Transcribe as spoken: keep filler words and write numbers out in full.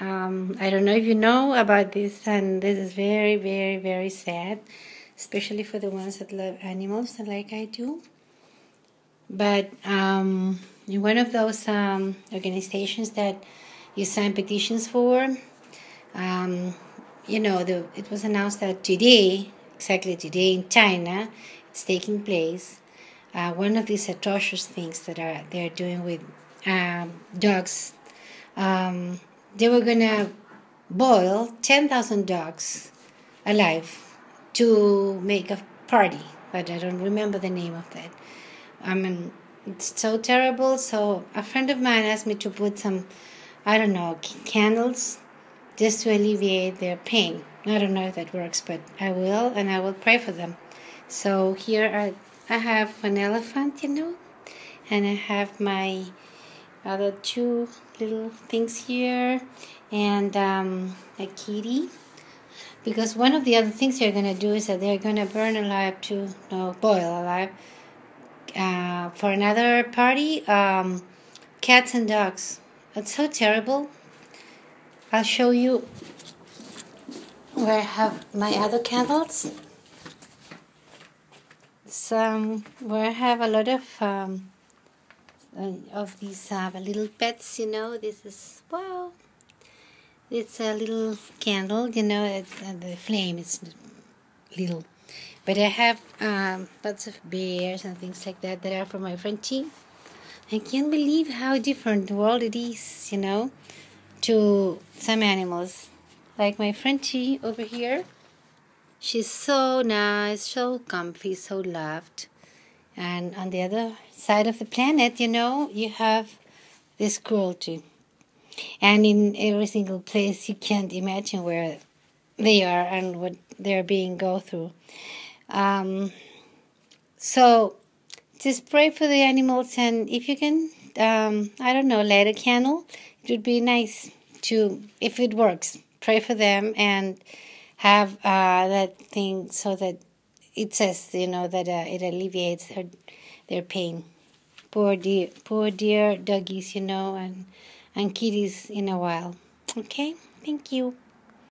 Um, I don't know if you know about this, and this is very, very, very sad, especially for the ones that love animals like I do. But um, in one of those um, organizations that you sign petitions for, um, you know, the, it was announced that today, exactly today in China, it's taking place, uh, one of these atrocious things that are they're doing with um, dogs. Um, they were going to boil ten thousand dogs alive to make a party, but I don't remember the name of that. I mean, it's so terrible. So a friend of mine asked me to put some, I don't know, candles just to alleviate their pain. I don't know if that works, but I will, and I will pray for them. So here I, I have an elephant, you know, and I have my other two little things here, and um, a kitty. Because one of the other things they're going to do is that they're going to burn alive to, no, boil alive, Uh, for another party, um, cats and dogs. It's so terrible. I'll show you where I have my other candles. It's um, where I have a lot of um, of these uh, little pets, you know. This is, wow, it's a little candle, you know, it's, uh, the flame is little. But I have um, lots of bears and things like that that are from my Frenchie. I can't believe how different the world it is, you know, to some animals. Like my Frenchie over here. She's so nice, so comfy, so loved. And on the other side of the planet, you know, you have this cruelty. And in every single place, you can't imagine where they are and what they're being go through. Um, so just pray for the animals, and if you can, um, I don't know, light a candle. It would be nice to, if it works, pray for them and have uh, that thing so that it says, you know, that uh, it alleviates her, their pain. Poor dear, poor dear doggies, you know, and, and kitties in a while. Okay, thank you.